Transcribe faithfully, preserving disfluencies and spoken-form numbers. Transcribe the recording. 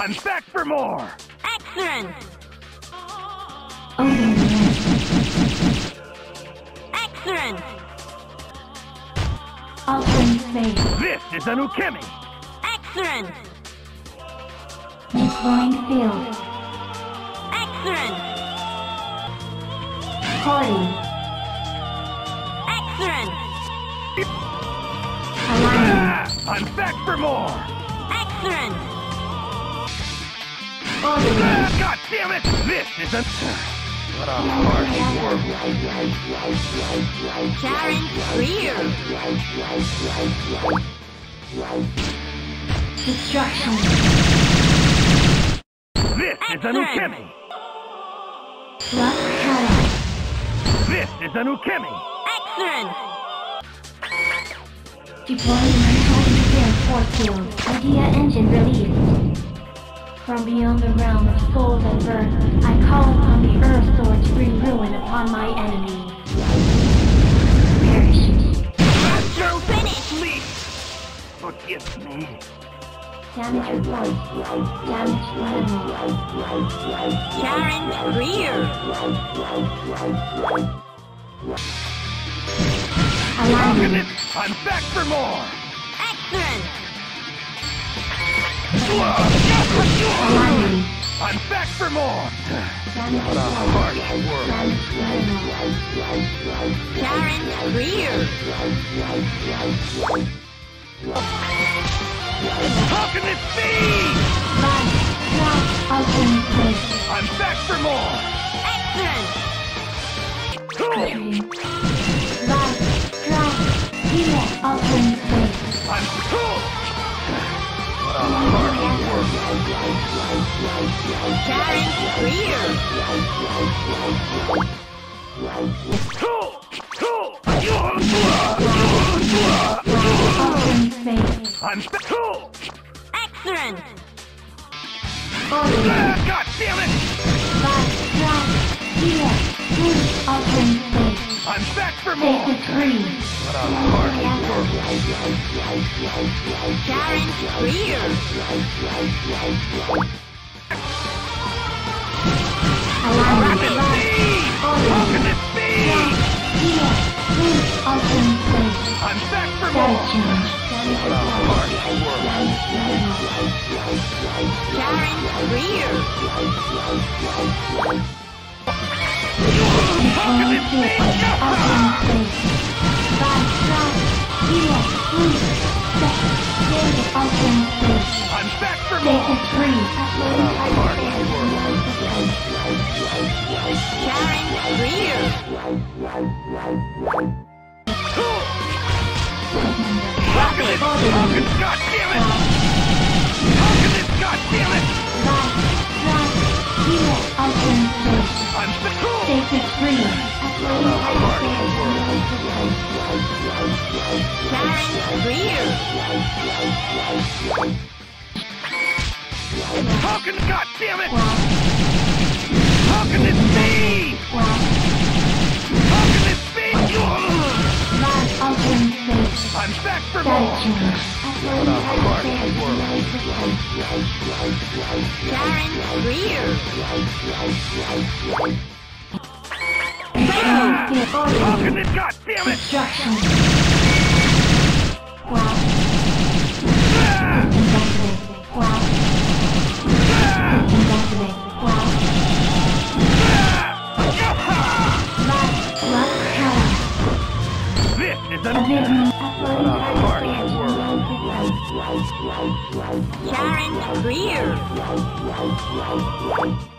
I'm back for more! Excellent! Excellent! This is an ukemi! Excellent! Destroying field. Excellent! Holy. Excellent! Ah, I'm back for more! Excellent! Ah, God damn it! This is a... What a harsh war! Destruction! This is an ukemi! This is an ukemi! Excellent! Deploying my home nuclear force field. Idea engine released. From beyond the realm of souls and birth, I call upon the earth sword to bring ruin upon my enemies. Perish. Astro finish! Please! Forgive me. Damage report. Damage level. Charent rear. Alignment. I'm back for more. Excellent. Alignment. I'm back for more. What a harsh world. Charent rear. How can this be? I'm back for more! Excellent! Cool! I'm cool! What a hard work! Cool! Cool! I'm cool! Excellent! Ah, God damn it! I'm back for more! What a hard work! I'm back for more! What a hard world. Charent rear. How can this be? I'm back for more. What a hard world. Charent rear. How can this? How can this? God damn it! How can this? God damn it! I'm so cool! How can God damn it! How can this be? How can this be? I'm back for more! What a hard world! Charent rear! How can this goddamn it! This is an... What a hard world. Charent rear.